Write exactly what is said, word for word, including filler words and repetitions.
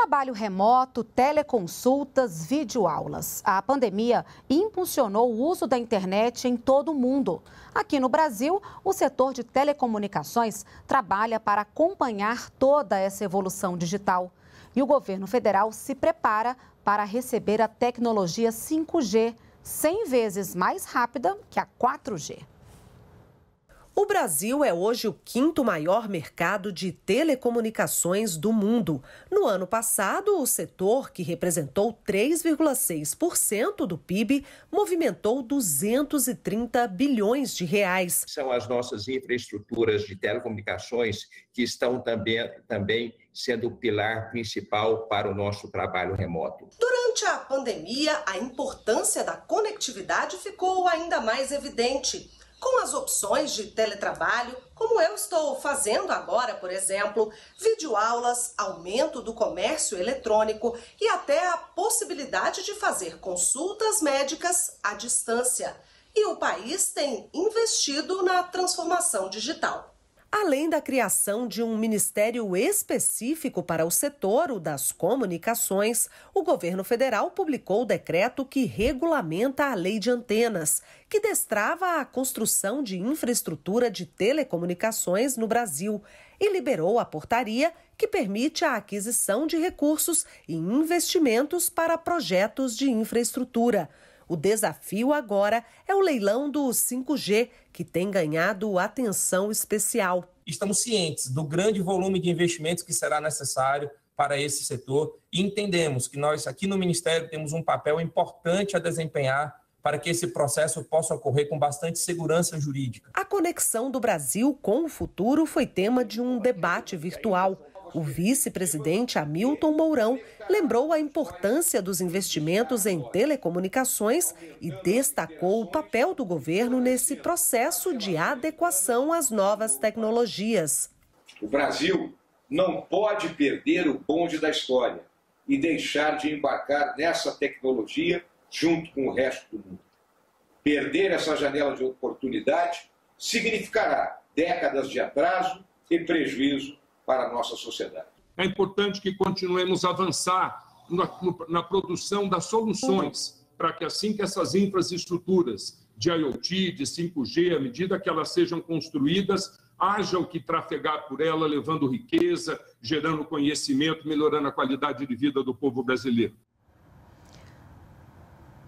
Trabalho remoto, teleconsultas, videoaulas. A pandemia impulsionou o uso da internet em todo o mundo. Aqui no Brasil, o setor de telecomunicações trabalha para acompanhar toda essa evolução digital. E o governo federal se prepara para receber a tecnologia cinco G, cem vezes mais rápida que a quatro G. O Brasil é hoje o quinto maior mercado de telecomunicações do mundo. No ano passado, o setor, que representou três vírgula seis por cento do P I B, movimentou duzentos e trinta bilhões de reais. São as nossas infraestruturas de telecomunicações que estão também, também sendo o pilar principal para o nosso trabalho remoto. Durante a pandemia, a importância da conectividade ficou ainda mais evidente. Com as opções de teletrabalho, como eu estou fazendo agora, por exemplo, videoaulas, aumento do comércio eletrônico e até a possibilidade de fazer consultas médicas à distância. E o país tem investido na transformação digital. Além da criação de um ministério específico para o setor, o das comunicações, o governo federal publicou o decreto que regulamenta a lei de antenas, que destrava a construção de infraestrutura de telecomunicações no Brasil e liberou a portaria que permite a aquisição de recursos e investimentos para projetos de infraestrutura. O desafio agora é o leilão do cinco G, que tem ganhado atenção especial. Estamos cientes do grande volume de investimentos que será necessário para esse setor e entendemos que nós aqui no Ministério temos um papel importante a desempenhar para que esse processo possa ocorrer com bastante segurança jurídica. A conexão do Brasil com o futuro foi tema de um debate virtual. O vice-presidente Hamilton Mourão lembrou a importância dos investimentos em telecomunicações e destacou o papel do governo nesse processo de adequação às novas tecnologias. O Brasil não pode perder o bonde da história e deixar de embarcar nessa tecnologia junto com o resto do mundo. Perder essa janela de oportunidade significará décadas de atraso e prejuízo para a nossa sociedade. É importante que continuemos a avançar na, na produção das soluções, para que assim que essas infraestruturas de IoT, de cinco G, à medida que elas sejam construídas, haja o que trafegar por ela, levando riqueza, gerando conhecimento, melhorando a qualidade de vida do povo brasileiro.